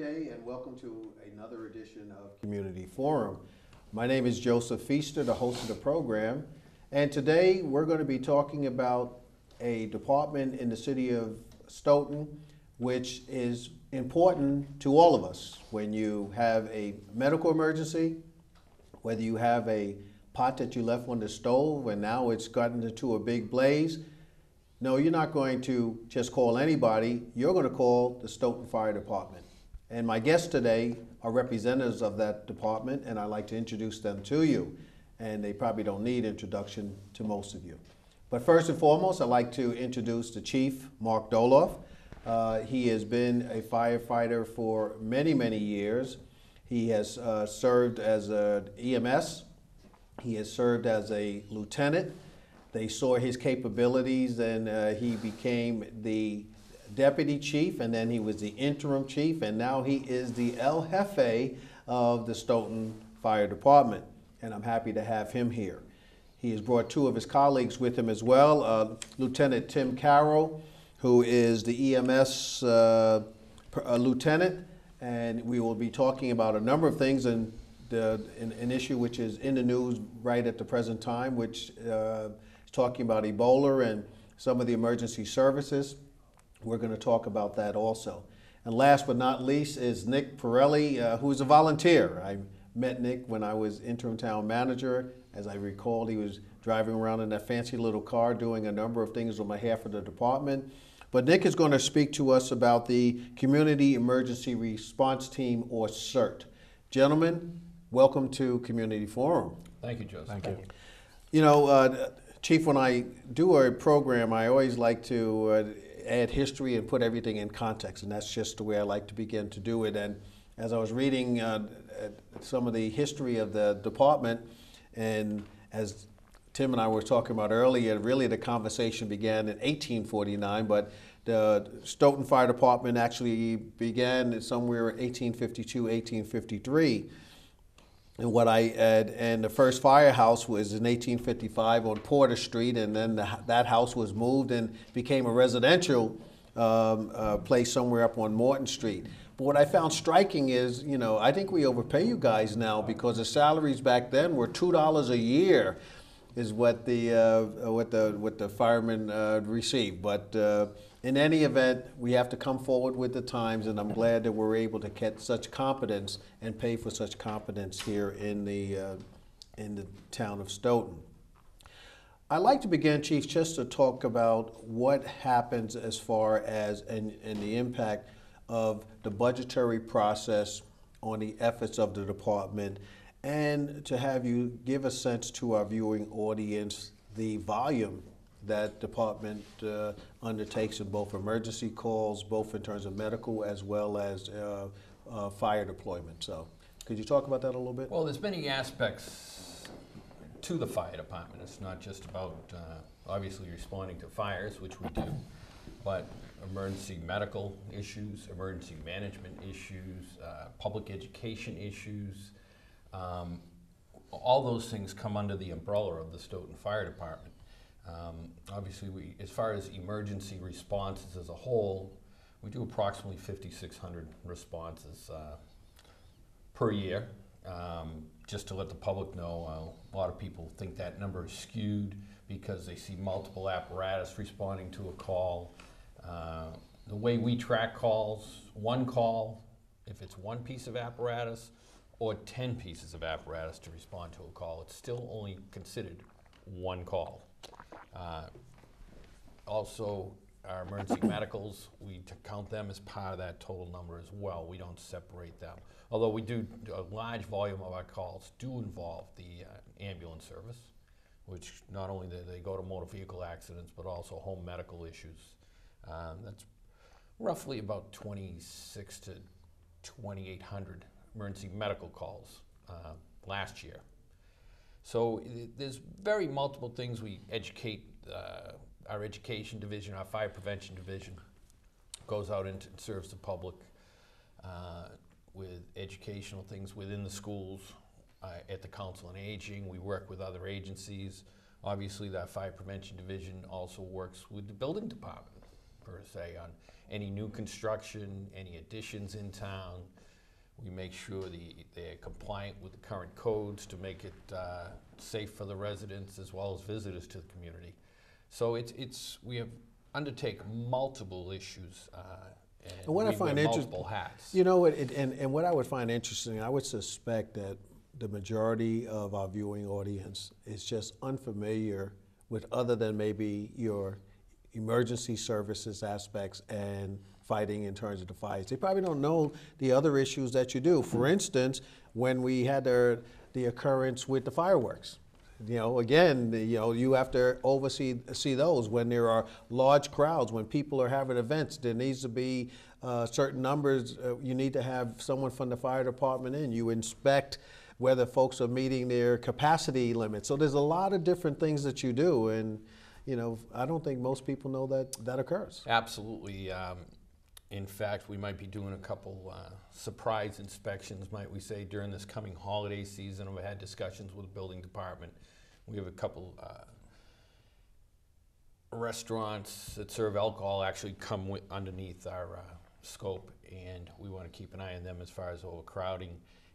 day, and welcome to another edition of Community Forum. My name is Joseph Feaster, the host of the program, and today we're going to be talking about a department in the city of Stoughton, which is important to all of us. When you have a medical emergency, whether you have a pot that you left on the stove and now it's gotten into a big blaze, no, you're not going to just call anybody. You're going to call the Stoughton Fire Department. And my guests today are representatives of that department, and I'd like to introduce them to you. And they probably don't need introduction to most of you. But first and foremost, I'd like to introduce the Chief, Mark Doloff. He has been a firefighter for many, many years. He has served as an EMS. He has served as a lieutenant. They saw his capabilities, and he became the deputy chief, and then he was the interim chief, and now he is the El Jefe of the Stoughton Fire Department, and I'm happy to have him here. He has brought two of his colleagues with him as well, Lieutenant Tim Carroll, who is the EMS lieutenant, and we will be talking about a number of things, and an issue which is in the news right at the present time, which talking about Ebola and some of the emergency services. We're going to talk about that also. And last but not least is Nick Pirelli, who is a volunteer. I met Nick when I was interim town manager. As I recall, he was driving around in that fancy little car doing a number of things on behalf of the department. But Nick is going to speak to us about the Community Emergency Response Team, or CERT. Gentlemen, welcome to Community Forum. Thank you, Joseph. Thank you. You know, Chief, when I do a program, I always like to add history and put everything in context, and that's just the way I like to begin to do it. And as I was reading some of the history of the department, and as Tim and I were talking about earlier, really the conversation began in 1849, but the Stoughton Fire Department actually began somewhere in 1852, 1853. And what I had, and the first firehouse was in 1855 on Porter Street, and then that house was moved and became a residential place somewhere up on Morton Street. But what I found striking is, you know, I think we overpay you guys now, because the salaries back then were $2 a year, is what the firemen received. But in any event, we have to come forward with the times, and I'm glad that we're able to get such competence and pay for such competence here in the town of Stoughton. I'd like to begin, Chief, just to talk about what happens as far as and the impact of the budgetary process on the efforts of the department, and to have you give a sense to our viewing audience the volume that department undertakes in both emergency calls, both in terms of medical as well as fire deployment. So could you talk about that a little bit? Well, there's many aspects to the fire department. It's not just about obviously responding to fires, which we do, but emergency medical issues, emergency management issues, public education issues. All those things come under the umbrella of the Stoughton Fire Department. Obviously, as far as emergency responses as a whole, we do approximately 5,600 responses per year. Just to let the public know, a lot of people think that number is skewed because they see multiple apparatus responding to a call. The way we track calls, one call, if it's one piece of apparatus, or 10 pieces of apparatus to respond to a call, it's still only considered one call. Also, our emergency medicals, we count them as part of that total number as well. We don't separate them. Although we do, a large volume of our calls do involve the ambulance service, which not only they go to motor vehicle accidents, but also home medical issues. That's roughly about 26 to 2,800 emergency medical calls last year. So there's very multiple things. We educate, our education division, our fire prevention division goes out and serves the public with educational things within the schools, at the Council on Aging. We work with other agencies. Obviously, that fire prevention division also works with the building department, per se, on any new construction, any additions in town. We make sure they're compliant with the current codes to make it safe for the residents as well as visitors to the community. So we have undertake multiple issues and what I find multiple hats. You know, and what I would find interesting, I would suspect that the majority of our viewing audience is just unfamiliar with other than maybe your emergency services aspects and fighting in terms of the fires. They probably don't know the other issues that you do. For instance, when we had the occurrence with the fireworks, you know, again, you know, you have to oversee those when there are large crowds, when people are having events. There needs to be certain numbers. You need to have someone from the fire department in. You inspect whether folks are meeting their capacity limits. So there's a lot of different things that you do, and you know, I don't think most people know that that occurs. Absolutely. In fact, we might be doing a couple surprise inspections, might we say, during this coming holiday season. We've had discussions with the building department. We have a couple restaurants that serve alcohol actually come underneath our scope, and we want to keep an eye on them as far as overcrowding.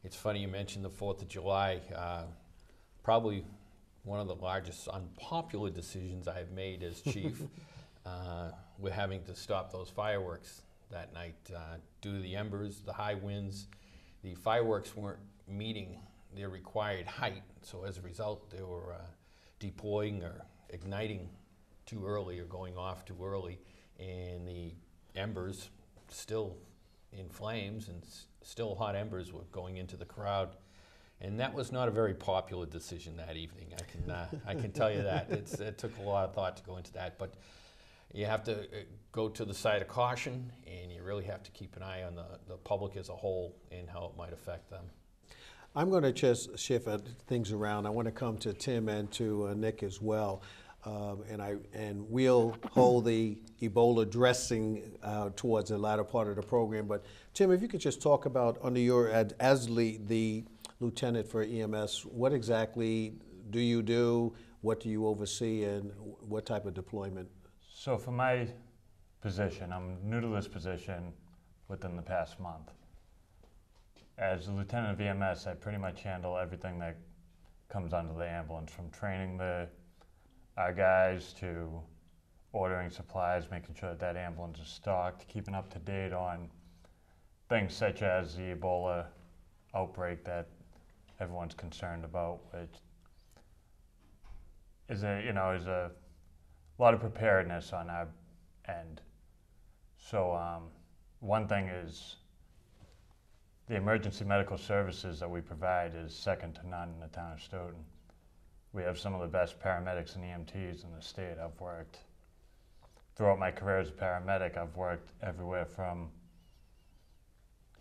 It's funny you mentioned the 4th of July. Probably one of the largest unpopular decisions I've made as chief. We're having to stop those fireworks that night due to the embers, the high winds. The fireworks weren't meeting their required height, so as a result they were deploying or igniting too early or going off too early, and the embers still in flames and still hot embers were going into the crowd. And that was not a very popular decision that evening, I can tell you that. It took a lot of thought to go into that, but you have to go to the side of caution, and you really have to keep an eye on the public as a whole and how it might affect them. I'm going to just shift things around. I want to come to Tim and to Nick as well. And we'll hold the Ebola dressing towards the latter part of the program. But Tim, if you could just talk about, under your, as the lieutenant for EMS, what exactly do you do? What do you oversee, and what type of deployment? So for my position, I'm new to this position within the past month. As a lieutenant of EMS, I pretty much handle everything that comes under the ambulance, from training our guys to ordering supplies, making sure that ambulance is stocked, keeping up to date on things such as the Ebola outbreak that everyone's concerned about, which is a lot of preparedness on our end. So one thing is the emergency medical services that we provide is second to none in the town of Stoughton. We have some of the best paramedics and EMTs in the state. I've worked throughout my career as a paramedic. I've worked everywhere from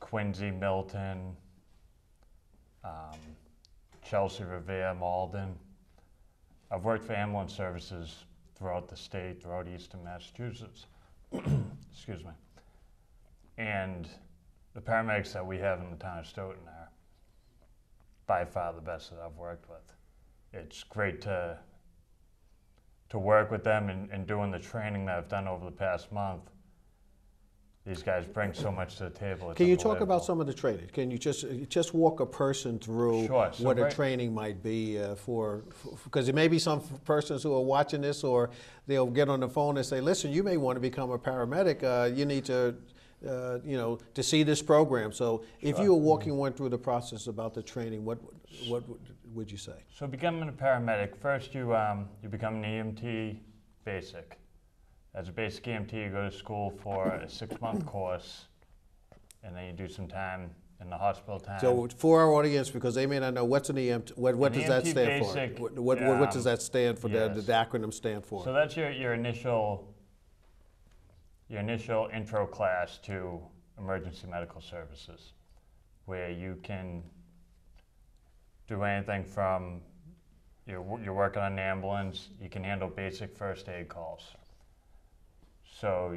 Quincy, Milton, Chelsea, Revere, Malden. I've worked for ambulance services throughout the state, throughout eastern Massachusetts. Excuse me. And the paramedics that we have in the town of Stoughton are by far the best that I've worked with. It's great to work with them and doing the training that I've done over the past month. These guys bring so much to the table. Can you talk about some of the training? Can you just walk a person through what a training might be because there may be some persons who are watching this, or they'll get on the phone and say, listen, you may want to become a paramedic. You need to see this program. So if you were walking one through the process about the training, what would you say? So becoming a paramedic, first you become an EMT basic. As a basic EMT, you go to school for a 6-month course, and then you do some time in the hospital time. So for our audience, because they may not know, what's an EMT, what does that stand for? Yes. The acronym stand for? So that's your initial intro class to emergency medical services, where you can do anything from, you're working on an ambulance, you can handle basic first aid calls. So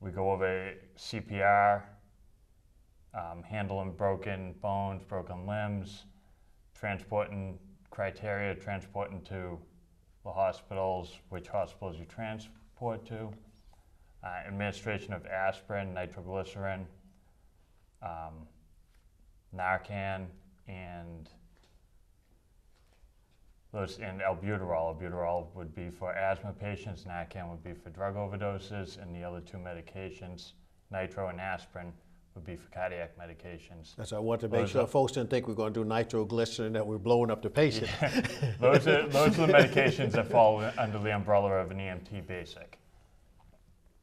we go over CPR, handling broken bones, broken limbs, transporting criteria, transporting to the hospitals, which hospitals you transport to, administration of aspirin, nitroglycerin, Narcan, and those, and albuterol. Albuterol would be for asthma patients, Narcan would be for drug overdoses, and the other two medications, nitro and aspirin, would be for cardiac medications. That's what I want to make sure folks didn't think we're going to do nitroglycerin, that we're blowing up the patient. Yeah. those are the medications that fall under the umbrella of an EMT basic.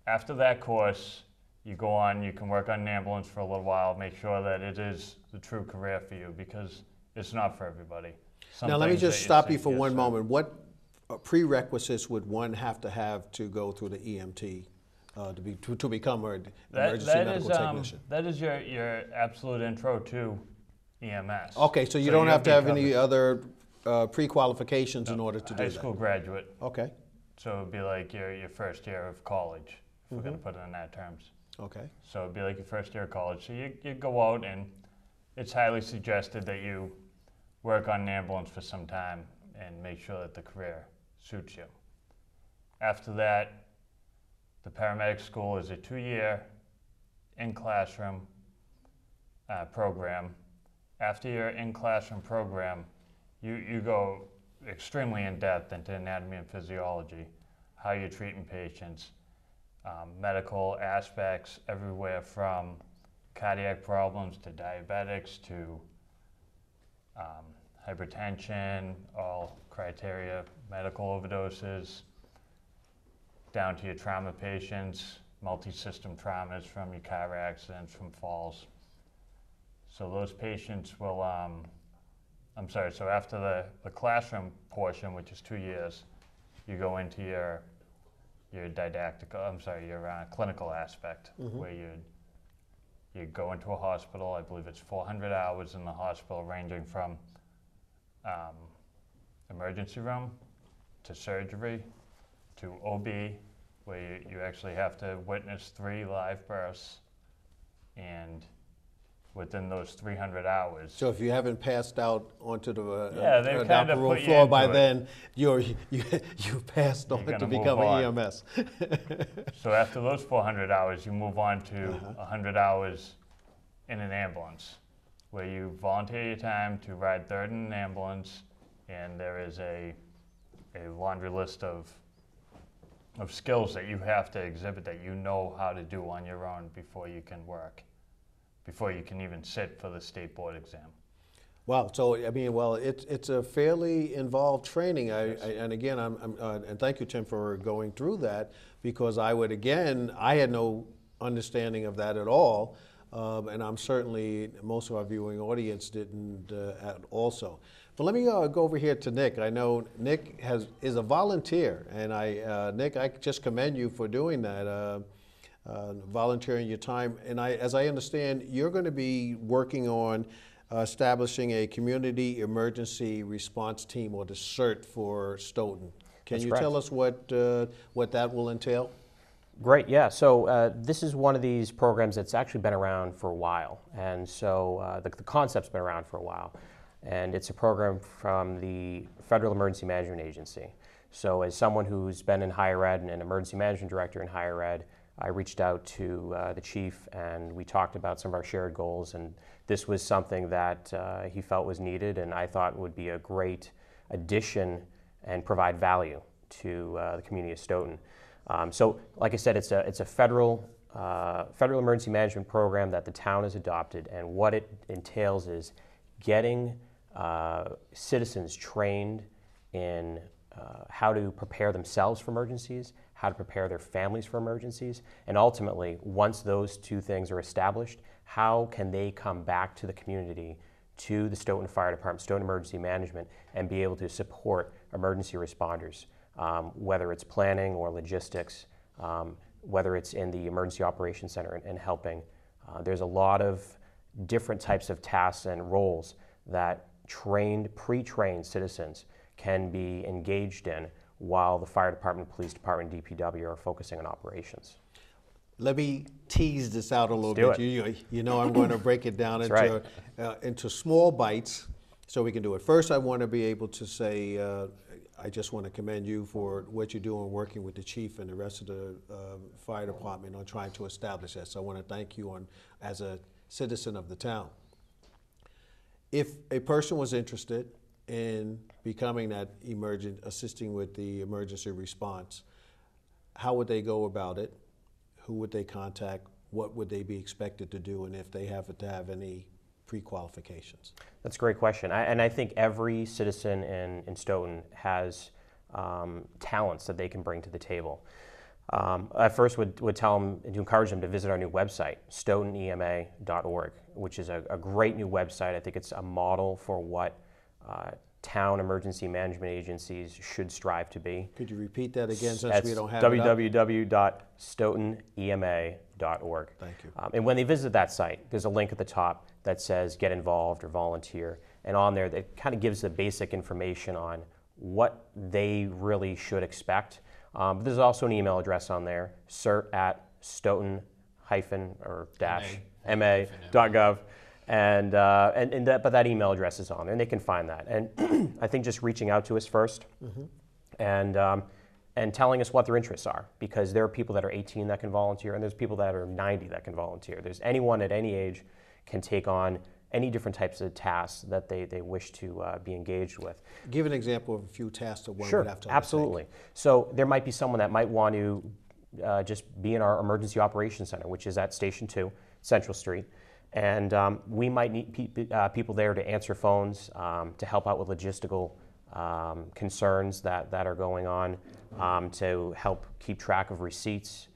After that course, you go on, you can work on an ambulance for a little while, make sure that it is the true career for you, because it's not for everybody. Some now let me just stop you for yes, one sir. Moment. What prerequisites would one have to go through the EMT? To become an emergency medical technician. That is your absolute intro to EMS. Okay, so you don't have to have any other pre-qualifications in order to do that. High school graduate. Okay. So it would be like your first year of college, if we're going to put it in that terms. Okay. So it would be like your first year of college. So you go out, and it's highly suggested that you work on an ambulance for some time and make sure that the career suits you. After that, the paramedic school is a two-year in-classroom program. After your in-classroom program, you go extremely in-depth into anatomy and physiology, how you're treating patients, medical aspects, everywhere from cardiac problems to diabetics to hypertension, all criteria, medical overdoses, down to your trauma patients, multi-system traumas from your car accidents, from falls. So those patients will, so after the classroom portion, which is 2 years, you go into your clinical aspect, where you go into a hospital. I believe it's 400 hours in the hospital, ranging from emergency room to surgery, to OB, where you actually have to witness 3 live births, and within those 300 hours. So if you haven't passed out onto the operating floor by then, you passed on to become an EMS. So after those 400 hours, you move on to 100 hours in an ambulance, where you volunteer your time to ride third in an ambulance, and there is a laundry list of skills that you have to exhibit that you know how to do on your own before you can work, before you can even sit for the state board exam. Wow, so I mean, well, it's a fairly involved training. And thank you, Tim, for going through that, because I had no understanding of that at all, and I'm certainly, most of our viewing audience didn't also. But let me go over here to Nick. I know Nick is a volunteer, and Nick, I just commend you for doing that, volunteering your time. And as I understand, you're going to be working on establishing a community emergency response team, or the CERT, for Stoughton. Can you tell us what that will entail? Great, yeah. So this is one of these programs that's actually been around for a while, and so the concept's been around for a while. And it's a program from the Federal Emergency Management Agency. So as someone who's been in higher ed and an emergency management director in higher ed, I reached out to the chief, and we talked about some of our shared goals, and this was something that he felt was needed, and I thought would be a great addition and provide value to the community of Stoughton. So like I said, it's a federal emergency management program that the town has adopted, and what it entails is getting citizens trained in how to prepare themselves for emergencies, how to prepare their families for emergencies, and ultimately, once those two things are established, how can they come back to the community, to the Stoughton Fire Department, Stoughton Emergency Management, and be able to support emergency responders, whether it's planning or logistics, whether it's in the Emergency Operations Center and helping. There's a lot of different types of tasks and roles that pre-trained citizens can be engaged in while the fire department, police department, DPW are focusing on operations. Let me tease this out a little bit. You know, I'm going to break it down into small bites so we can do it. First, I want to be able to say I just want to commend you for what you're doing, working with the chief and the rest of the fire department on trying to establish that. So I want to thank you on as a citizen of the town. If a person was interested in becoming that emergent, assisting with the emergency response, how would they go about it? Who would they contact? What would they be expected to do? And if they have to have any pre-qualifications? That's a great question. I think every citizen in Stoughton has talents that they can bring to the table. I first would tell them and to encourage them to visit our new website, stoughtonema.org, which is a great new website. I think it's a model for what town emergency management agencies should strive to be. Could you repeat that again since we don't have it? www.stoughtonema.org. Thank you. And when they visit that site, there's a link at the top that says get involved or volunteer. And on there, that kind of gives the basic information on what they really should expect. But there's also an email address on there, cert@stoughton-ma.gov. But that email address is on there, and they can find that. And I think just reaching out to us first, and telling us what their interests are, because there are people that are 18 that can volunteer, and there's people that are 90 that can volunteer. There's anyone at any age can take on any different types of tasks that they wish to be engaged with. Give an example of a few tasks that one would have to undertake. Absolutely. So there might be someone that might want to just be in our Emergency Operations Center, which is at Station 2, Central Street. And we might need people there to answer phones, to help out with logistical concerns that are going on, to help keep track of receipts,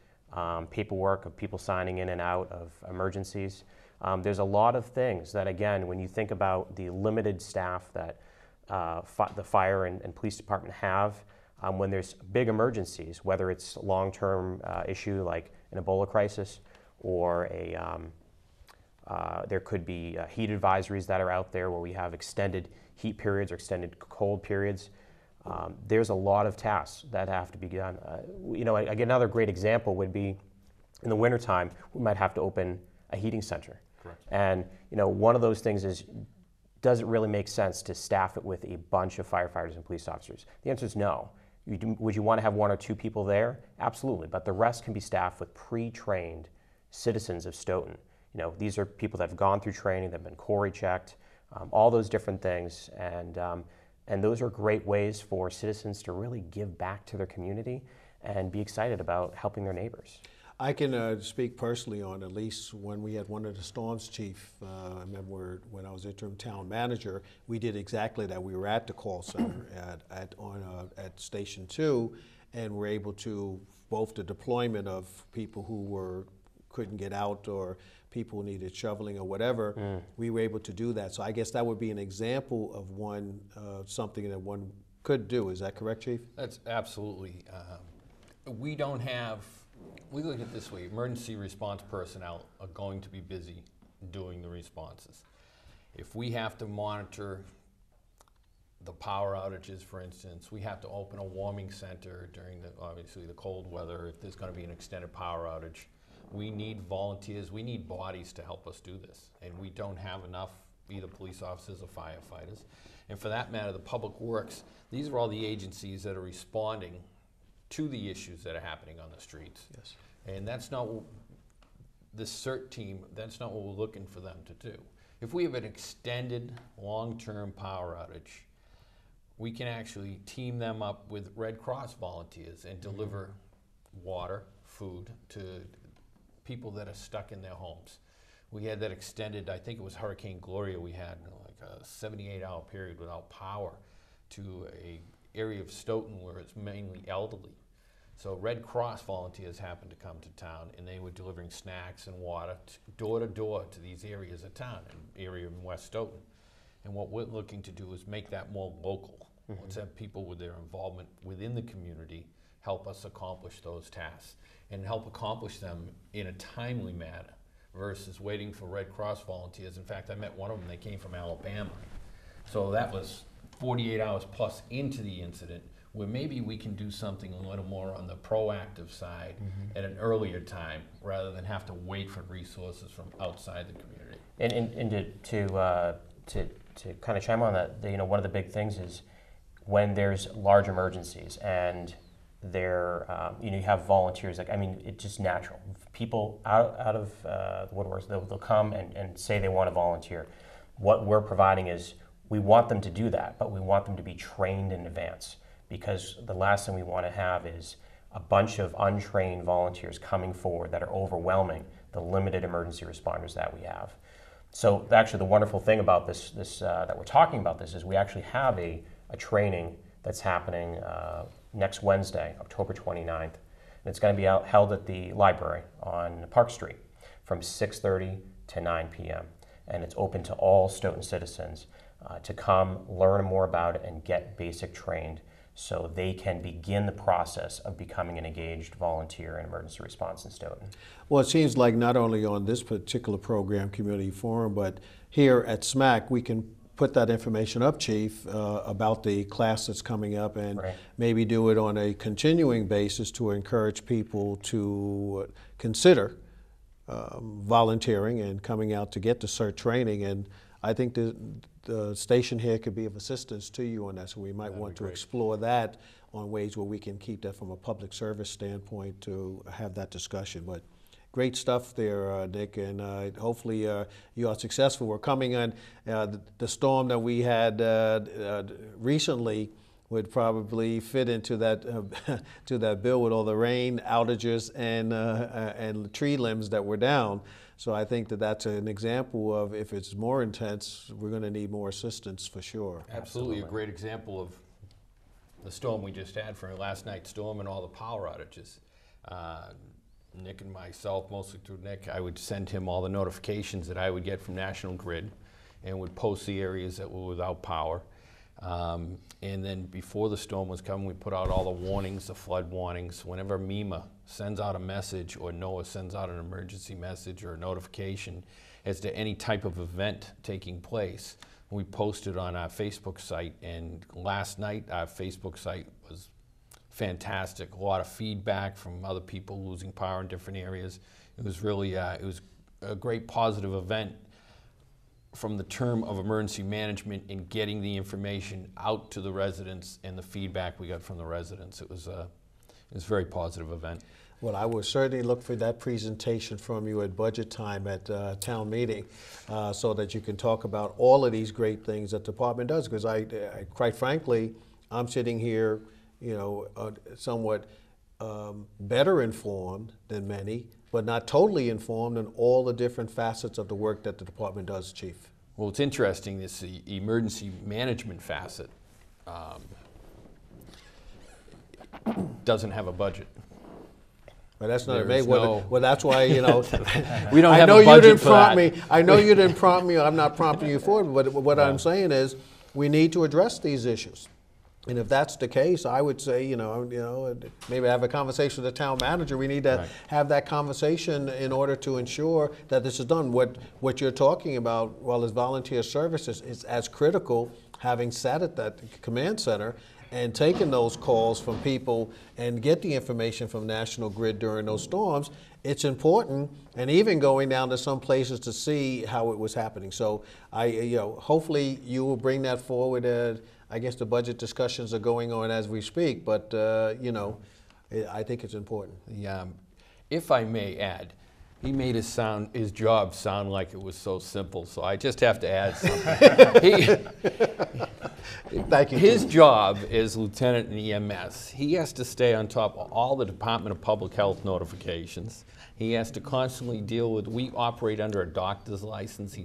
paperwork of people signing in and out of emergencies. There's a lot of things that, again, when you think about the limited staff that the fire and police department have, when there's big emergencies, whether it's long-term issue like an Ebola crisis or a there could be heat advisories that are out there where we have extended heat periods or extended cold periods. There's a lot of tasks that have to be done. You know, another great example would be in the wintertime, we might have to open a heating center. Correct. And you know, one of those things is, does it really make sense to staff it with a bunch of firefighters and police officers? The answer is no. Would you want to have one or two people there? Absolutely, but the rest can be staffed with pre-trained citizens of Stoughton. You know, these are people that have gone through training, that have been Cori checked, all those different things, and those are great ways for citizens to really give back to their community and be excited about helping their neighbors. I can speak personally on at least when we had one of the storms, Chief. I remember when I was interim town manager, we did exactly that. We were at the call center at Station 2, and were able to both the deployment of people who couldn't get out or people needed shoveling or whatever, we were able to do that. So I guess that would be an example of one something that one could do. Is that correct, Chief? That's absolutely. We don't have. We look at it this way, emergency response personnel are going to be busy doing the responses. If we have to monitor the power outages, for instance, we have to open a warming center during obviously the cold weather, if there's going to be an extended power outage. We need volunteers, we need bodies to help us do this, and we don't have enough, either police officers or firefighters. And for that matter, the public works, these are all the agencies that are responding to the issues that are happening on the streets. Yes. And that's not what the CERT team, that's not what we're looking for them to do. If we have an extended long-term power outage, we can actually team them up with Red Cross volunteers and deliver water, food to people that are stuck in their homes. We had that extended, I think it was Hurricane Gloria, we had like a 78-hour period without power to a area of Stoughton where it's mainly elderly. So Red Cross volunteers happened to come to town, and they were delivering snacks and water door to door to these areas of town, an area in West Stoughton. And what we're looking to do is make that more local. Let's have people with their involvement within the community help us accomplish those tasks and help accomplish them in a timely manner versus waiting for Red Cross volunteers. In fact, I met one of them, they came from Alabama. So that was 48 hours plus into the incident, where maybe we can do something a little more on the proactive side at an earlier time, rather than have to wait for resources from outside the community. And to kind of chime on that, you know, one of the big things is when there's large emergencies and there, you have volunteers, like, I mean, it's just natural. People out of the woodworks, they'll come and say they want to volunteer. What we're providing is, we want them to do that, but we want them to be trained in advance, because the last thing we want to have is a bunch of untrained volunteers coming forward that are overwhelming the limited emergency responders that we have. So actually the wonderful thing about this that we're talking about this is we actually have a training that's happening next Wednesday, October 29th. And it's going to be held at the library on Park Street from 6:30 to 9 p.m. And it's open to all Stoughton citizens to come learn more about it and get basic trained so they can begin the process of becoming an engaged volunteer in emergency response in Stoughton. Well, it seems like not only on this particular program, Community Forum, but here at SMAC, we can put that information up, Chief, about the class that's coming up, and right. Maybe do it on a continuing basis to encourage people to consider volunteering and coming out to get the CERT training. And I think the station here could be of assistance to you on that, so we might want to explore that on ways where we can keep that from a public service standpoint to have that discussion. But great stuff there, Nick, and hopefully you are successful. We're coming on the storm that we had recently would probably fit into that to that bill with all the rain outages and tree limbs that were down. So I think that that's an example of, if it's more intense, we're going to need more assistance for sure. Absolutely, a great example of the storm we just had from last night's storm and all the power outages. Nick and myself, mostly through Nick, I would send him all the notifications that I would get from National Grid and would post the areas that were without power. And then before the storm was coming, we put out all the warnings, the flood warnings. Whenever MEMA sends out a message or NOAA sends out an emergency message or a notification as to any type of event taking place, we posted on our Facebook site. And last night, our Facebook site was fantastic. A lot of feedback from other people losing power in different areas. It was really, it was a great positive event from the term of emergency management in getting the information out to the residents and the feedback we got from the residents. It was a very positive event. Well, I will certainly look for that presentation from you at budget time at town meeting so that you can talk about all of these great things that the department does, because I quite frankly, I'm sitting here, somewhat better informed than many, but not totally informed on all the different facets of the work that the department does, Chief. Well, it's interesting, this emergency management facet doesn't have a budget. Well, that's not amazing. Well, that's why, we don't have a budget. I know you didn't prompt me, I'm not prompting you for it, but what I'm saying is we need to address these issues. And if that's the case, I would say, maybe have a conversation with the town manager. We need to have that conversation in order to ensure that this is done. What you're talking about, well, as volunteer services, is as critical, having sat at that command center and taken those calls from people and get the information from National Grid during those storms. It's important, and even going down to some places to see how it was happening. So hopefully you will bring that forward. I guess the budget discussions are going on as we speak, but I think it's important. Yeah, if I may add, he made his job sound like it was so simple, so I just have to add something. Thank you. His job is lieutenant in EMS. He has to stay on top of all the Department of Public Health notifications. He has to constantly deal with, we operate under a doctor's license,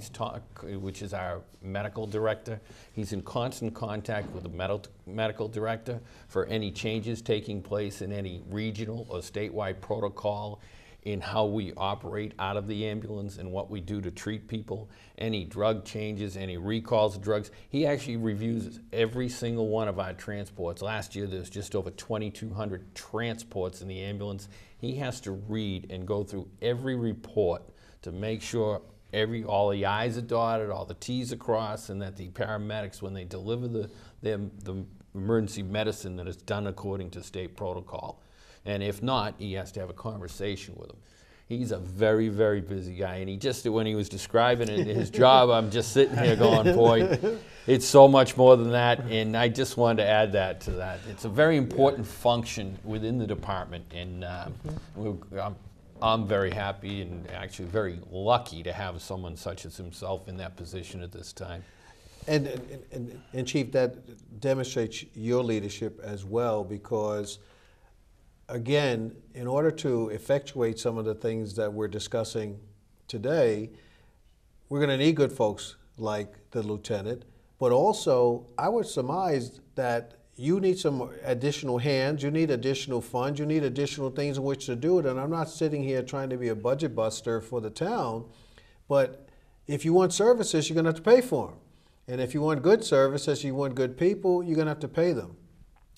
which is our medical director. He's in constant contact with the medical director for any changes taking place in any regional or statewide protocol in how we operate out of the ambulance and what we do to treat people, any drug changes, any recalls of drugs. He actually reviews every single one of our transports. Last year, there's just over 2,200 transports in the ambulance. He has to read and go through every report to make sure all the I's are dotted, all the T's are crossed, and that the paramedics, when they deliver the emergency medicine, that it's done according to state protocol. And if not, he has to have a conversation with them. He's a very, very busy guy. And he just, when he was describing it, his job, I'm just sitting here going, boy, it's so much more than that. And I just wanted to add that to that. It's a very important function within the department. And I'm very happy and actually very lucky to have someone such as himself in that position at this time. And Chief, that demonstrates your leadership as well, because again, in order to effectuate some of the things that we're discussing today, we're going to need good folks like the lieutenant, but also I would surmise that you need some additional hands, you need additional funds, you need additional things in which to do it. And I'm not sitting here trying to be a budget buster for the town, but if you want services, you're going to have to pay for them. And if you want good services, you want good people, you're going to have to pay them.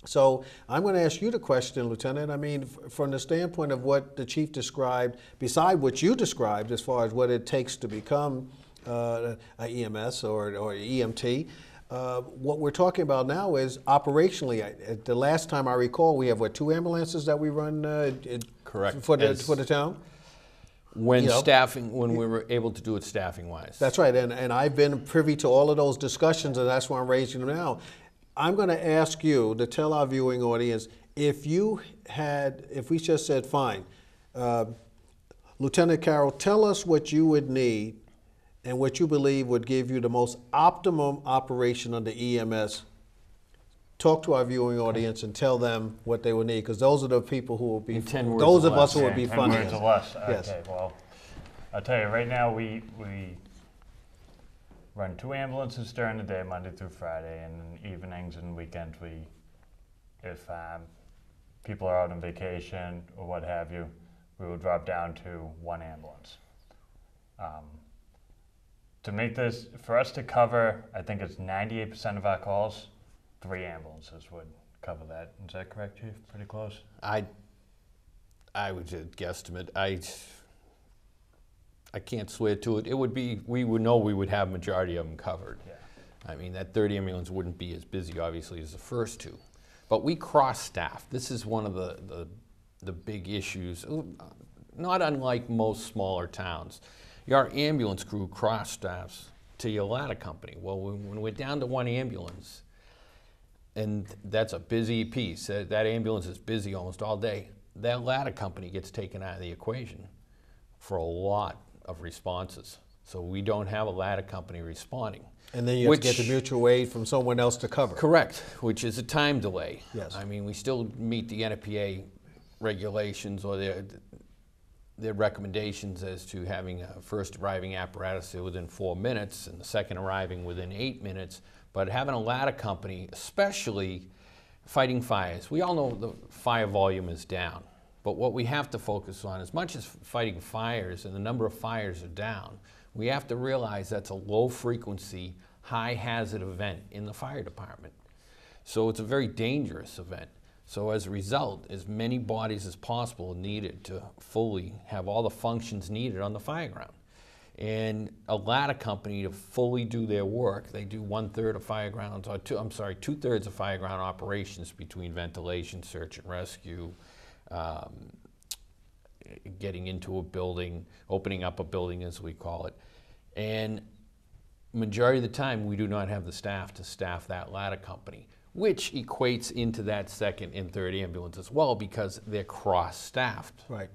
So I'm going to ask you the question, Lieutenant. I mean, from the standpoint of what the Chief described, beside what you described as far as what it takes to become an EMS or EMT, what we're talking about now is operationally. The last time I recall, we have, what, 2 ambulances that we run correct. For the town? When staffing, when we were able to do it staffing-wise. That's right, and I've been privy to all of those discussions, and that's why I'm raising them now. I'm going to ask you to tell our viewing audience, if we just said, fine, Lieutenant Carroll, tell us what you would need and what you believe would give you the most optimum operation under EMS. Talk to our viewing audience and tell them what they will need, because those are the people who will be, those of us who will be funding. 10 words or less. Yes. Okay, well, I'll tell you, right now we run 2 ambulances during the day, Monday through Friday, and evenings and weekends we, if people are out on vacation or what have you, we will drop down to 1 ambulance. To make this, for us to cover, I think it's 98% of our calls, 3 ambulances would cover that. Is that correct, Chief? Pretty close? I would guesstimate. I can't swear to it. It would be, we would know we would have majority of them covered. Yeah. I mean, that 30 ambulance wouldn't be as busy, obviously, as the first 2. But we cross-staff. This is one of the big issues, not unlike most smaller towns. Your ambulance crew cross-staffs to your ladder company. Well, when we're down to 1 ambulance, and that's a busy piece. That ambulance is busy almost all day. That ladder company gets taken out of the equation for a lot of responses. So we don't have a ladder company responding. And then you have to get the mutual aid from someone else to cover. Correct, which is a time delay. Yes. I mean, we still meet the NFPA regulations or their recommendations as to having a first arriving apparatus within 4 minutes and the second arriving within 8 minutes. But having a ladder company, especially fighting fires, we all know the fire volume is down. But what we have to focus on, as much as fighting fires and the number of fires are down, we have to realize that's a low frequency, high hazard event in the fire department. So it's a very dangerous event. So as a result, as many bodies as possible are needed to fully have all the functions needed on the fire ground. And a ladder company, to fully do their work, they do 1/3 of fire grounds, or 2/3 of fire ground operations between ventilation, search and rescue, getting into a building, opening up a building as we call it. And majority of the time we do not have the staff to staff that ladder company, which equates into that 2nd and 3rd ambulance as well, because they're cross-staffed. Right.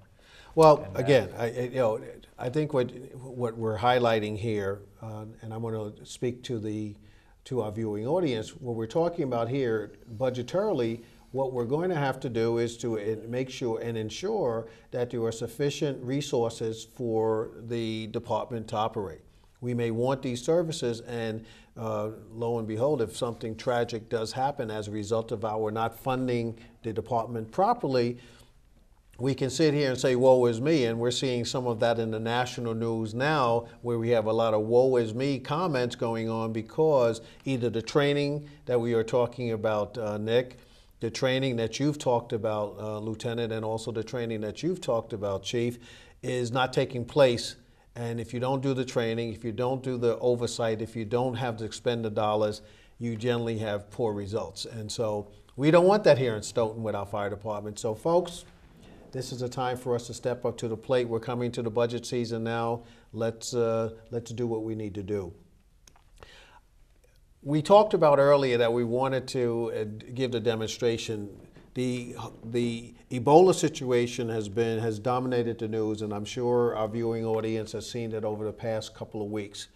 Well, again, I think what we're highlighting here, and I want to speak to our viewing audience, what we're talking about here budgetarily, what we're going to have to do is to make sure and ensure that there are sufficient resources for the department to operate. We may want these services, and lo and behold, if something tragic does happen as a result of our not funding the department properly, we can sit here and say, woe is me, and we're seeing some of that in the national news now, where we have a lot of woe is me comments going on because either the training that we are talking about, Nick, the training that you've talked about, Lieutenant, and also the training that you've talked about, Chief, is not taking place. And if you don't do the training, if you don't do the oversight, if you don't have to expend the dollars, you generally have poor results. And so we don't want that here in Stoughton with our fire department. So folks, this is a time for us to step up to the plate. We're coming to the budget season now. Let's do what we need to do. We talked about earlier that we wanted to give the demonstration. The Ebola situation has dominated the news, and I'm sure our viewing audience has seen it over the past couple of weeks.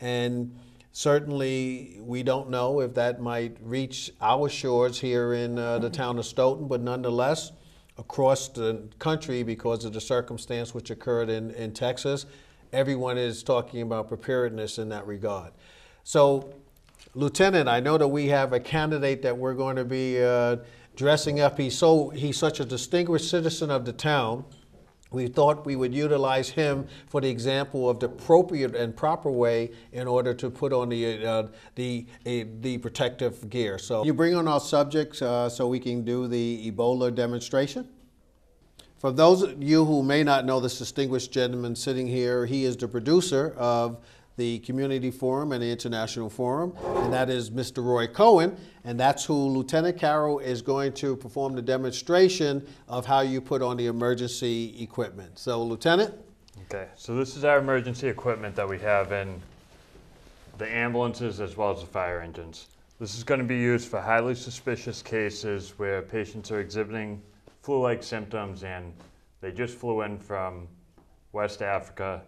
And certainly we don't know if that might reach our shores here in the town of Stoughton, but nonetheless, across the country, because of the circumstance which occurred in Texas, everyone is talking about preparedness in that regard. So, Lieutenant, I know that we have a candidate that we're going to be dressing up. He's such a distinguished citizen of the town. We thought we would utilize him for the example of the appropriate and proper way in order to put on the protective gear. So you bring on our subjects so we can do the Ebola demonstration. For those of you who may not know this distinguished gentleman sitting here, he is the producer of the Community Forum and the International Forum, and that is Mr. Roy Cohen, and that's who Lieutenant Carroll is going to perform the demonstration of how you put on the emergency equipment. So, Lieutenant? Okay, so this is our emergency equipment that we have in the ambulances as well as the fire engines. This is going to be used for highly suspicious cases where patients are exhibiting flu-like symptoms and they just flew in from West Africa,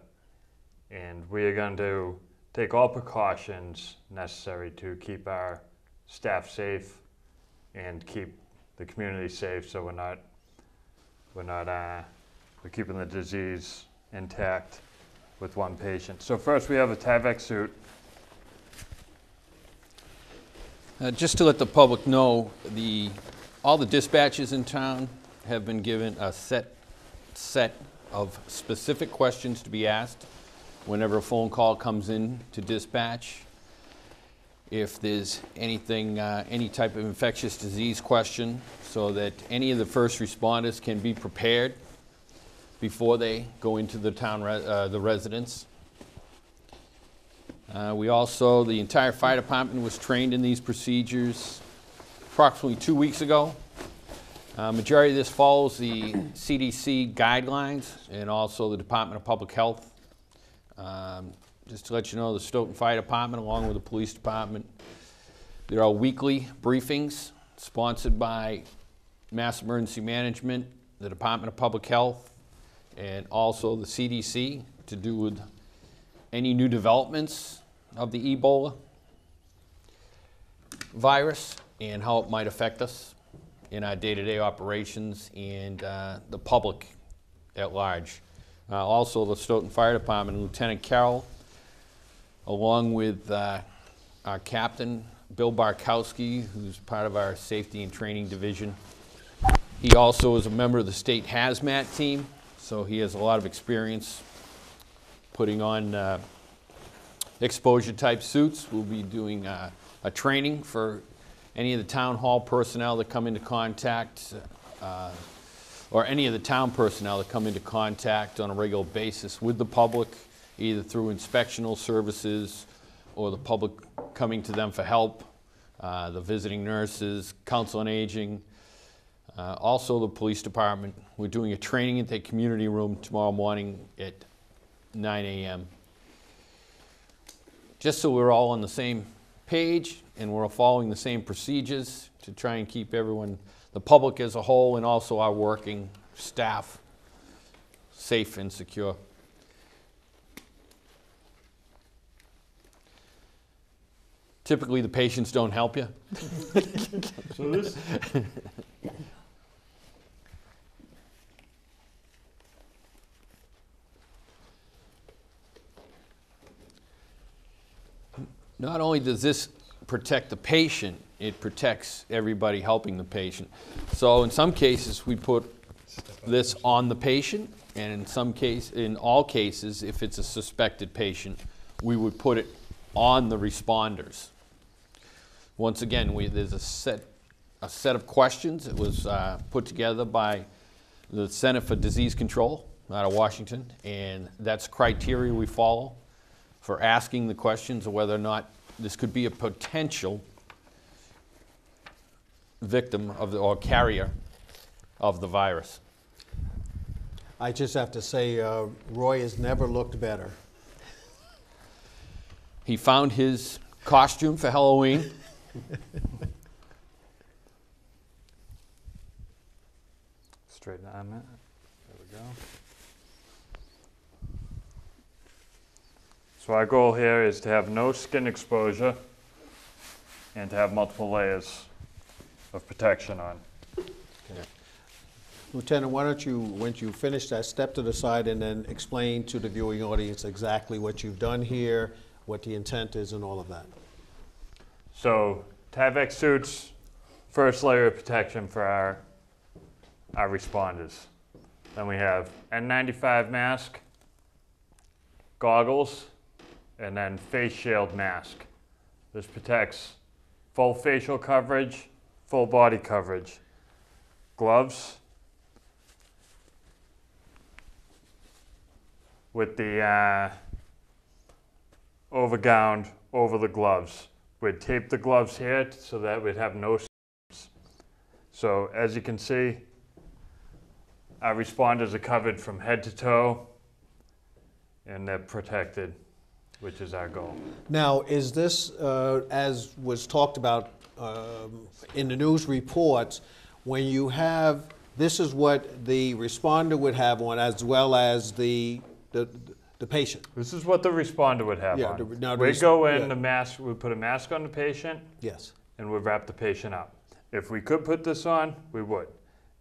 and we are going to take all precautions necessary to keep our staff safe and keep the community safe, so we're keeping the disease intact with one patient. So first we have a Tyvek suit. Just to let the public know, all the dispatches in town have been given a set of specific questions to be asked whenever a phone call comes in to dispatch. If there's anything, any type of infectious disease question, so that any of the first responders can be prepared before they go into the town, the residents. The entire fire department was trained in these procedures approximately 2 weeks ago. Majority of this follows the CDC guidelines and also the Department of Public Health. Just to let you know, the Stoughton Fire Department, along with the police department, there are weekly briefings sponsored by Mass Emergency Management, the Department of Public Health, and also the CDC to do with any new developments of the Ebola virus and how it might affect us in our day-to-day operations and the public at large. Also, the Stoughton Fire Department, Lieutenant Carroll, along with our captain, Bill Barkowski, who's part of our Safety and Training Division. He also is a member of the state hazmat team, so he has a lot of experience putting on exposure-type suits. We'll be doing a training for any of the town hall personnel that come into contact or any of the town personnel that come into contact on a regular basis with the public, either through inspectional services or the public coming to them for help, the visiting nurses, council on aging, also the police department. We're doing a training at the community room tomorrow morning at 9 a.m. Just so we're all on the same page and we're following the same procedures to try and keep everyone, the public as a whole and also our working staff, safe and secure. Typically the patients don't help you. So this, not only does this protect the patient, it protects everybody helping the patient. So in some cases we put this on the patient, and in all cases, if it's a suspected patient, we would put it on the responders. Once again, there's a set of questions. It was put together by the Center for Disease Control out of Washington, and that's criteria we follow for asking the questions of whether or not this could be a potential victim of or carrier of the virus. I just have to say, Roy has never looked better. He found his costume for Halloween. Straighten the arm out. There we go. So our goal here is to have no skin exposure and to have multiple layers of protection on. Okay. Lieutenant, why don't you, once you finish that, step to the side and then explain to the viewing audience exactly what you've done here, what the intent is, and all of that. So Tyvek suits, first layer of protection for our responders. Then we have N95 mask, goggles, and then face shield mask. This protects full facial coverage, full body coverage, gloves with the overgown over the gloves. We'd tape the gloves here so that we'd have no seams. So as you can see, our responders are covered from head to toe, and they're protected, which is our goal. Now, is this, as was talked about in the news reports, when you have, this is what the responder would have on as well as the patient. This is what the responder would have on. We go in, the mask, we put a mask on the patient. Yes. And we wrap the patient up. If we could put this on, we would.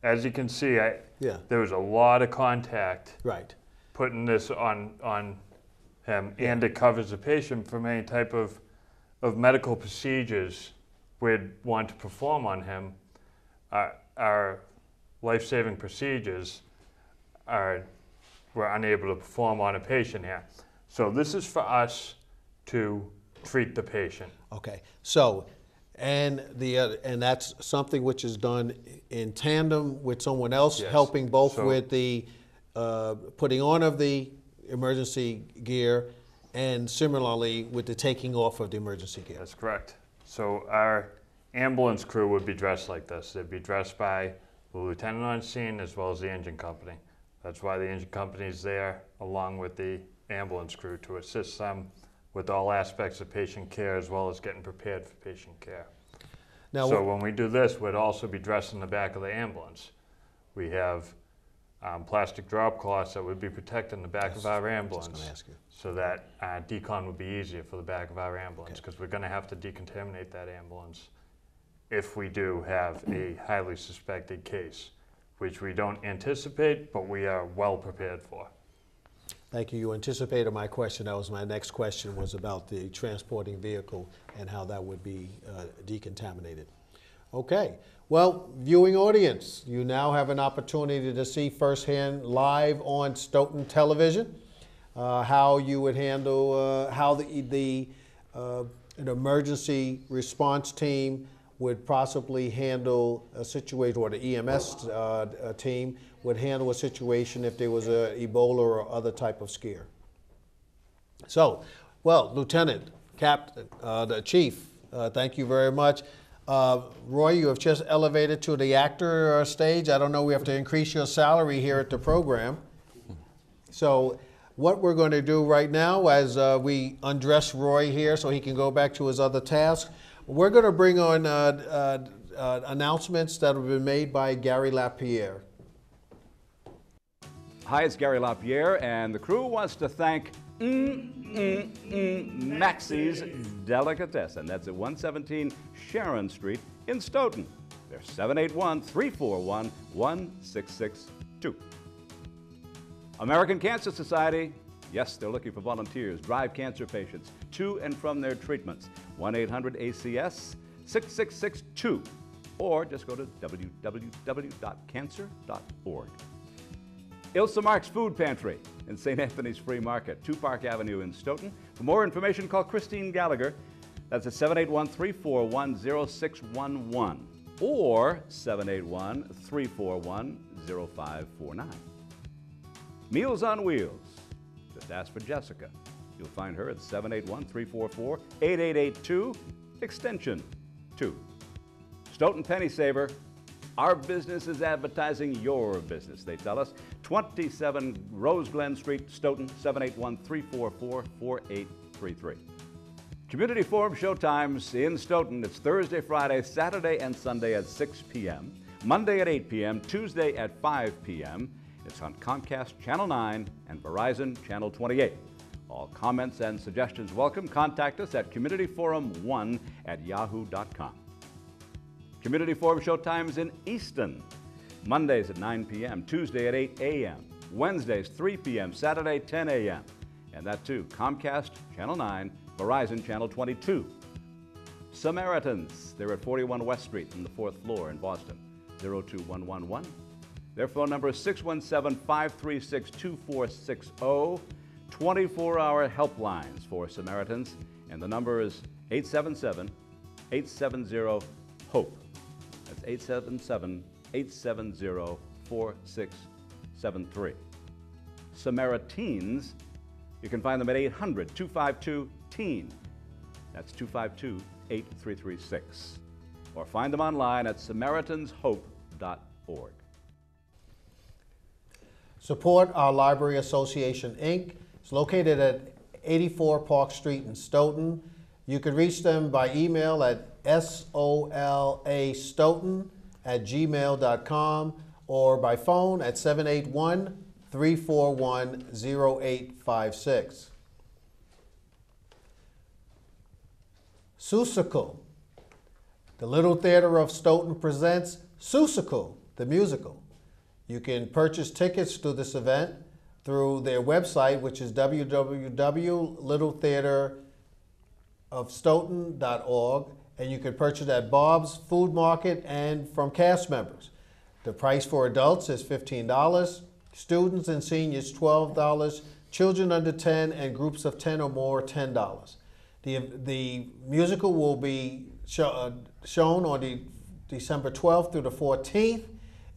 As you can see, there was a lot of contact. Right. Putting this on him, and it covers the patient from any type of medical procedures we'd want to perform on him. Our life-saving procedures we're unable to perform on a patient here. So this is for us to treat the patient. Okay, so, and that's something which is done in tandem with someone else, helping both with the putting on of the emergency gear and similarly with the taking off of the emergency gear. That's correct. So our ambulance crew would be dressed like this. They'd be dressed by the lieutenant on scene as well as the engine company. That's why the engine company is there, along with the ambulance crew, to assist them with all aspects of patient care, as well as getting prepared for patient care. Now, so when we do this, we'd also be dressed in the back of the ambulance. We have plastic drop cloths that would be protecting the back of our ambulance, so that decon would be easier for the back of our ambulance, because we're going to have to decontaminate that ambulance if we do have a highly suspected case, which we don't anticipate, but we are well prepared for. Thank you. You anticipated my question. That was my next question, was about the transporting vehicle and how that would be decontaminated. Okay. Well, viewing audience, you now have an opportunity to see firsthand live on Stoughton Television how you would handle, how an emergency response team would possibly handle a situation, or the EMS team would handle a situation if there was a Ebola or other type of scare. So, well, Lieutenant, Captain, the Chief, thank you very much. Roy, you have just elevated to the actor stage. I don't know, we have to increase your salary here at the program. So what we're going to do right now, as we undress Roy here so he can go back to his other tasks, we're going to bring on announcements that have been made by Gary LaPierre. Hi, it's Gary LaPierre, and the crew wants to thank Maxie's Delicatessen. That's at 117 Sharon Street in Stoughton. They're 781-341-1662. American Cancer Society. Yes, they're looking for volunteers. Drive cancer patients to and from their treatments. 1-800-ACS-6662. Or just go to www.cancer.org. Ilsa Mark's Food Pantry in St. Anthony's Free Market, 2 Park Avenue in Stoughton. For more information, call Christine Gallagher. That's at 781-341-0611 or 781-341-0549. Meals on Wheels. Just ask for Jessica. You'll find her at 781-344-8882, extension 2. Stoughton Penny Saver, our business is advertising your business, they tell us. 27 Rose Glen Street, Stoughton, 781-344-4833. Community Forum showtimes in Stoughton. It's Thursday, Friday, Saturday, and Sunday at 6 p.m., Monday at 8 p.m., Tuesday at 5 p.m. It's on Comcast Channel 9 and Verizon Channel 28. All comments and suggestions welcome. Contact us at communityforum1@yahoo.com. Community Forum showtimes in Easton. Mondays at 9 p.m., Tuesday at 8 a.m., Wednesdays 3 p.m., Saturday 10 a.m. And that too, Comcast Channel 9, Verizon Channel 22. Samaritans, they're at 41 West Street on the 4th floor in Boston, 02111. Their phone number is 617-536-2460, 24-hour helplines for Samaritans, and the number is 877-870-HOPE. That's 877-870-4673. Samaritines, you can find them at 800-252-TEEN. That's 252-8336. Or find them online at SamaritansHope.org. Support our Library Association, Inc. It's located at 84 Park Street in Stoughton. You can reach them by email at solastoughton@gmail.com or by phone at 781-341-0856. Susical. The Little Theater of Stoughton presents Susical, the musical. You can purchase tickets to this event through their website, which is www.littletheaterofstoughton.org. And you can purchase at Bob's Food Market and from cast members. The price for adults is $15, students and seniors $12, children under 10 and groups of 10 or more $10. The musical will be shown on December 12th through the 14th.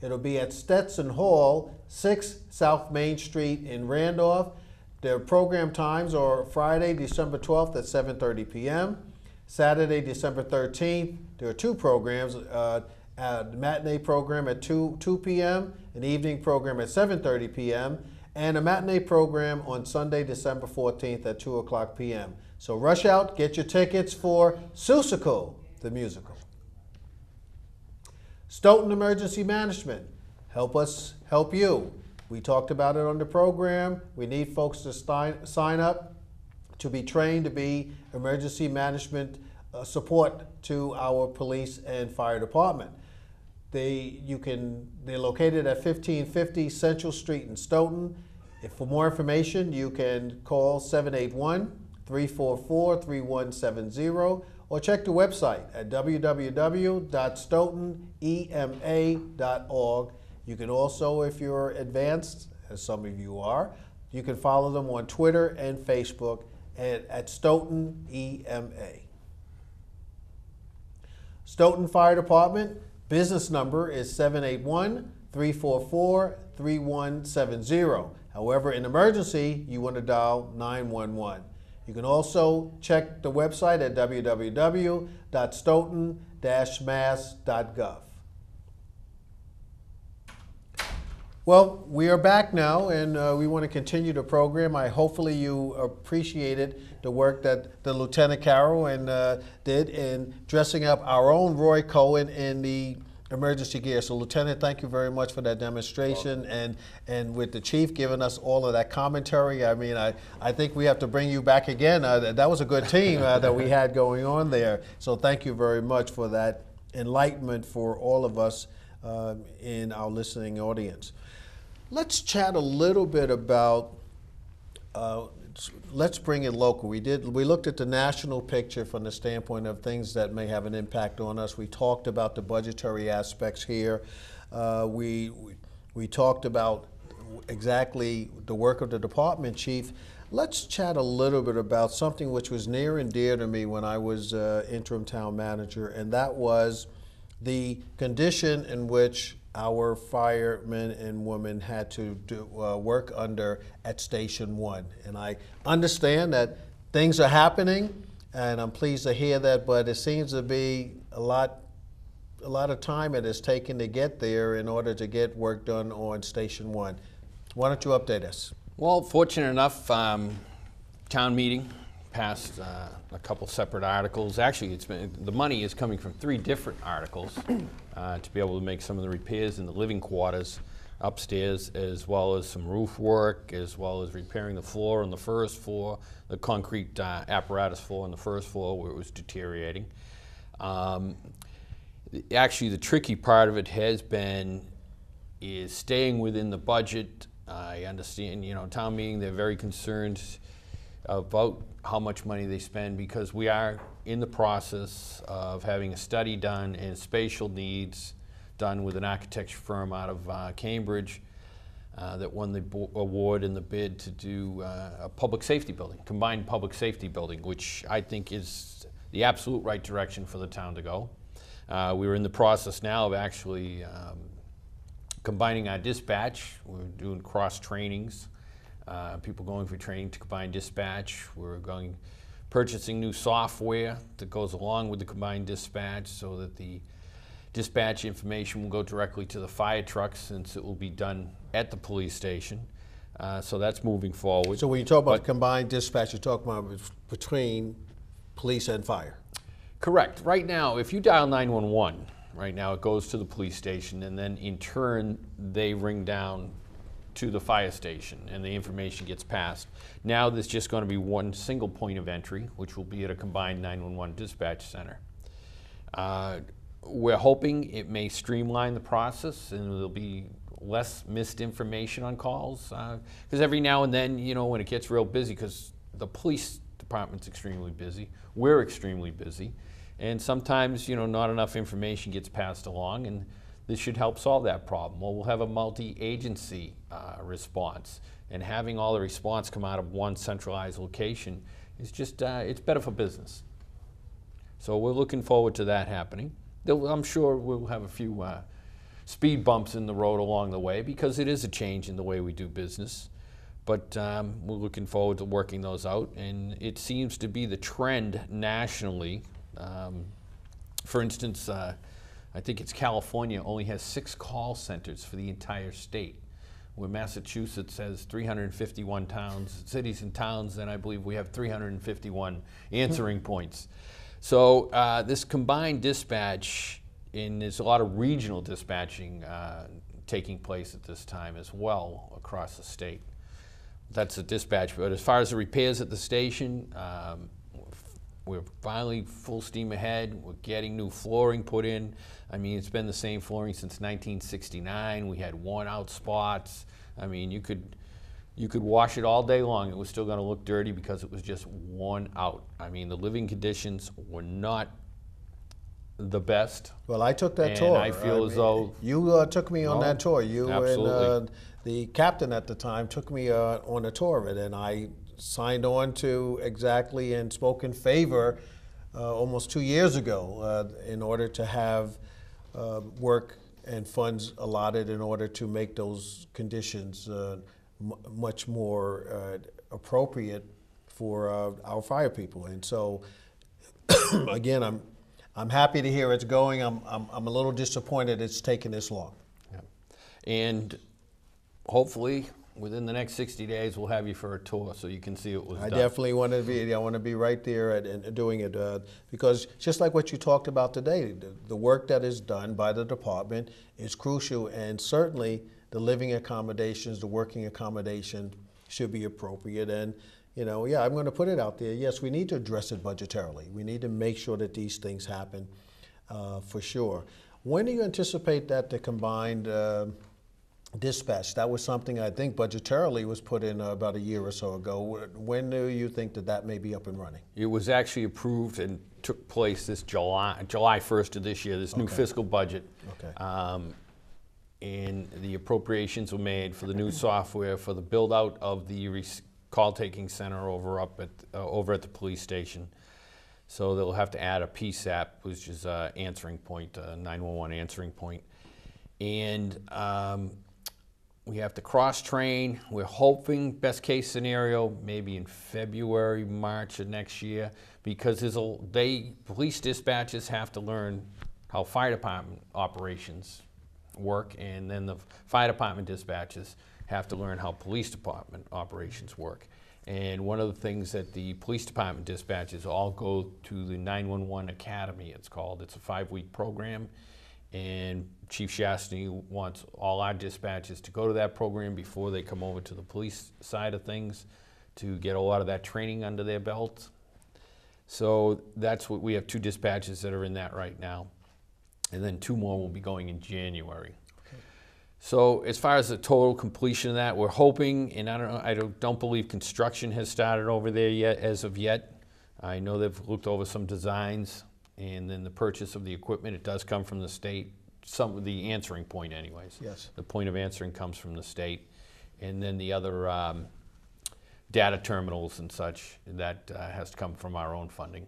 It'll be at Stetson Hall, 6 South Main Street in Randolph. Their program times are Friday, December 12th at 7:30 p.m. Saturday, December 13th, there are two programs, a matinee program at 2 p.m., an evening program at 7:30 p.m., and a matinee program on Sunday, December 14th at 2:00 p.m. So rush out, get your tickets for Susical, the musical. Stoughton Emergency Management, help us help you. We talked about it on the program. We need folks to sign up to be trained to be emergency management support to our police and fire department. They're located at 1550 Central Street in Stoughton. For more information, you can call 781-344-3170 or check the website at www.stoughtonema.org. You can also, if you're advanced, as some of you are, you can follow them on Twitter and Facebook at Stoughton EMA. Stoughton Fire Department, business number is 781-344-3170. However, in emergency, you want to dial 911. You can also check the website at www.stoughton-mass.gov. Well, we are back now, and we want to continue the program. Hopefully you appreciated the work that the Lieutenant Carroll did in dressing up our own Roy Cohen in the emergency gear. So, Lieutenant, thank you very much for that demonstration, and with the Chief giving us all of that commentary. I mean, I think we have to bring you back again. That was a good team that we had going on there. So thank you very much for that enlightenment for all of us in our listening audience. Let's chat a little bit about, let's bring in local. We looked at the national picture from the standpoint of things that may have an impact on us. We talked about the budgetary aspects here. We talked about exactly the work of the department chief. Let's chat a little bit about something which was near and dear to me when I was interim town manager, and that was the condition in which our firemen and women had to do, work under at Station 1. And I understand that things are happening, and I'm pleased to hear that, but it seems to be a lot of time it has taken to get there in order to get work done on Station 1. Why don't you update us? Well, fortunate enough, town meeting passed a couple separate articles. Actually, it's been, the money is coming from three different articles to be able to make some of the repairs in the living quarters upstairs, as well as some roof work, as well as repairing the floor on the first floor, the concrete apparatus floor on the first floor where it was deteriorating. Actually, the tricky part of it has been is staying within the budget. I understand, you know, town meeting, they're very concerned about how much money they spend, because we are in the process of having a study done and spatial needs done with an architecture firm out of Cambridge that won the award in the bid to do a public safety building, combined public safety building, which I think is the absolute right direction for the town to go. We were in the process now of actually combining our dispatch. We're doing cross trainings, people going for training to combine dispatch. We're going purchasing new software that goes along with the combined dispatch so that the dispatch information will go directly to the fire truck, since it will be done at the police station. So that's moving forward. So when you talk about combined dispatch, you're talking about between police and fire? Correct. Right now, if you dial 911, right now it goes to the police station, and then in turn they ring down to the fire station and the information gets passed. Now there's just going to be one single point of entry, which will be at a combined 911 dispatch center. We're hoping it may streamline the process and there'll be less misinformation on calls, because every now and then, you know, when it gets real busy, because the police department's extremely busy, we're extremely busy, and sometimes, you know, not enough information gets passed along, and this should help solve that problem. Well, we'll have a multi-agency response, and having all the response come out of one centralized location is just, it's better for business. So we're looking forward to that happening. I'm sure we'll have a few speed bumps in the road along the way, because it is a change in the way we do business. But we're looking forward to working those out, and it seems to be the trend nationally. For instance, I think it's California only has 6 call centers for the entire state, where Massachusetts has 351 towns, cities and towns, and I believe we have 351 answering points. So this combined dispatch, and there's a lot of regional dispatching taking place at this time as well across the state. That's the dispatch. But as far as the repairs at the station, we're finally full steam ahead. We're getting new flooring put in. I mean, it's been the same flooring since 1969. We had worn out spots. I mean, you could wash it all day long. It was still going to look dirty because it was just worn out. I mean, the living conditions were not the best. Well, I took that tour. I feel as though... You took me on that tour. You and the captain at the time took me on a tour of it, and I signed on to exactly and spoke in favor almost 2 years ago in order to have work and funds allotted in order to make those conditions much more appropriate for our fire people. And so again, I'm happy to hear it's going. I'm a little disappointed it's taken this long. Yeah. And hopefully within the next 60 days we'll have you for a tour so you can see what was done. I definitely want to be right there and doing it, because just like what you talked about today, the work that is done by the department is crucial, and certainly the living accommodations, the working accommodations should be appropriate. And, you know, yeah, I'm going to put it out there. Yes, we need to address it budgetarily. We need to make sure that these things happen for sure. When do you anticipate that the combined dispatch, that was something I think budgetarily was put in about a year or so ago. When do you think that that may be up and running? It was actually approved and took place this July 1st of this year, this new fiscal budget. Okay. And the appropriations were made for the new software for the build out of the call taking center over at the police station. So they'll have to add a PSAP, which is a answering point, a 911 answering point. And we have to cross train. We're hoping, best case scenario, maybe in February, March of next year, because police dispatchers have to learn how fire department operations work, and then the fire department dispatches have to learn how police department operations work. And one of the things that the police department dispatches all go to the 911 Academy, it's called. It's a 5-week program. And Chief Shastney wants all our dispatches to go to that program before they come over to the police side of things to get a lot of that training under their belt. So that's what we have 2 dispatches that are in that right now. And then 2 more will be going in January. Okay. So as far as the total completion of that, we're hoping, and I don't believe construction has started over there yet as of yet. I know they've looked over some designs, and then the purchase of the equipment, it does come from the state. Some of the answering point anyways. Yes. The point of answering comes from the state. And then the other data terminals and such, that has to come from our own funding,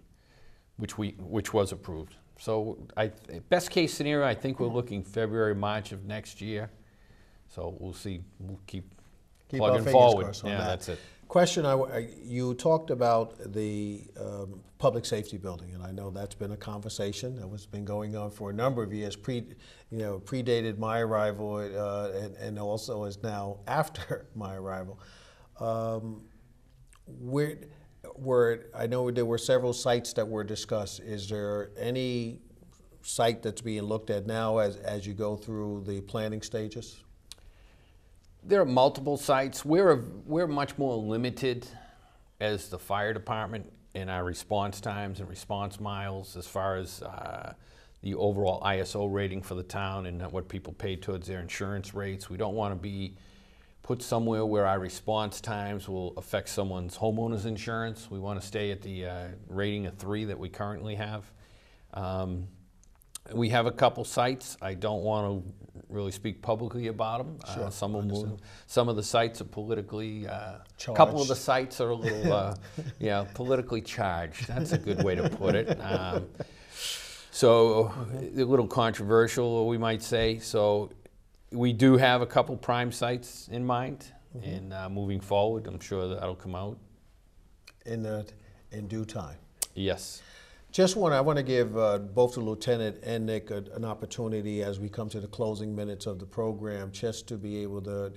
which was approved. So best case scenario, I think we're looking February, March of next year. So we'll see, we'll keep plugging forward. Yeah, that's it. Question, you talked about the public safety building, and I know that's been a conversation that has been going on for a number of years, predated my arrival and also is now after my arrival. I know there were several sites that were discussed. Is there any site that's being looked at now as you go through the planning stages? There are multiple sites. We're much more limited as the fire department in our response times and response miles as far as the overall ISO rating for the town and what people pay towards their insurance rates. We don't want to be put somewhere where our response times will affect someone's homeowner's insurance. We want to stay at the rating of 3 that we currently have. We have a couple sites. I don't want to really speak publicly about them. Sure, some of the sites are politically, a couple of the sites are a little, yeah, politically charged. That's a good way to put it. A little controversial, we might say. So we do have a couple prime sites in mind, mm-hmm. and moving forward, I'm sure that'll come out in due time. Yes. I want to give both the Lieutenant and Nick an opportunity as we come to the closing minutes of the program, just to be able to,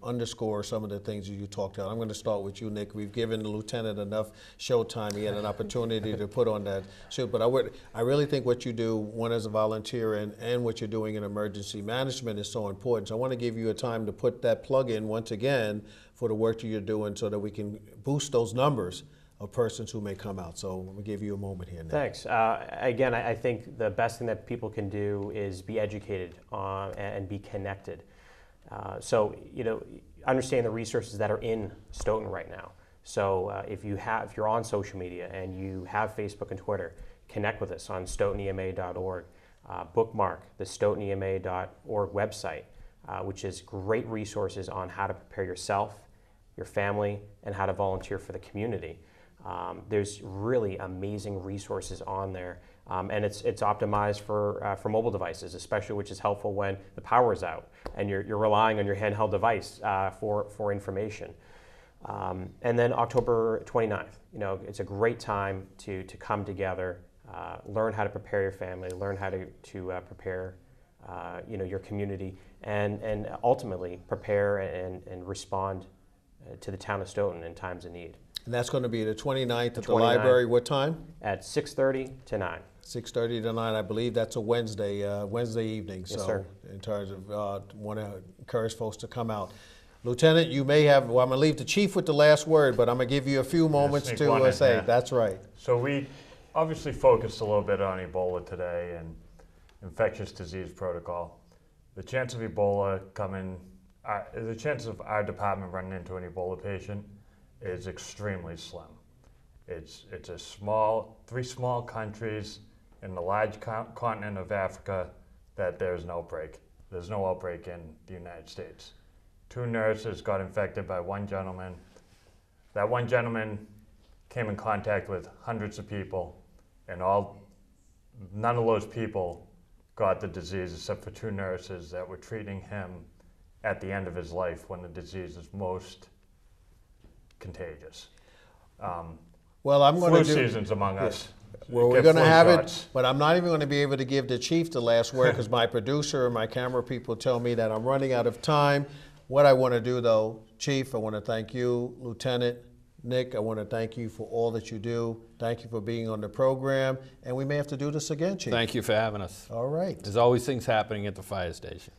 underscore some of the things that you talked about. I'm going to start with you, Nick. We've given the Lieutenant enough show time. He had an opportunity to put on that suit, but I really think what you do, one as a volunteer and what you're doing in emergency management is so important. So I want to give you a time to put that plug in once again for the work that you're doing so that we can boost those numbers of persons who may come out. So we'll give you a moment here now. Thanks. Again, I think the best thing that people can do is be educated and be connected. Understand the resources that are in Stoughton right now. So if you're on social media and you have Facebook and Twitter, connect with us on stoughtonema.org. Bookmark the stoughtonema.org website, which is great resources on how to prepare yourself, your family, and how to volunteer for the community. There's really amazing resources on there, and it's optimized for mobile devices, especially, which is helpful when the power is out and you're relying on your handheld device for information. And then October 29th, it's a great time to come together, learn how to prepare your family, learn how to prepare your community, and ultimately prepare and respond to the town of Stoughton in times of need. And that's going to be the 29th at the library. What time? At 6:30 to 9. 6:30 to 9, I believe that's a Wednesday evening. Yes, so sir. In terms of, want to encourage folks to come out. Lieutenant, you may have, well, I'm going to leave the chief with the last word, but I'm going to give you a few moments to say, that's right. So we obviously focused a little bit on Ebola today and infectious disease protocol. The chance of Ebola coming, the chances of our department running into an Ebola patient is extremely slim. It's a small, 3 small countries in the large continent of Africa that there's an outbreak. There's no outbreak in the United States. 2 nurses got infected by 1 gentleman. That 1 gentleman came in contact with hundreds of people, and none of those people got the disease except for 2 nurses that were treating him at the end of his life when the disease is most contagious. Flu season's among us. Well, we're going to have it, but I'm not even going to be able to give the chief the last word because my producer and my camera people tell me that I'm running out of time. What I want to do though, Chief, I want to thank you, Lieutenant, Nick, I want to thank you for all that you do. Thank you for being on the program. And we may have to do this again, Chief. Thank you for having us. All right. There's always things happening at the fire station.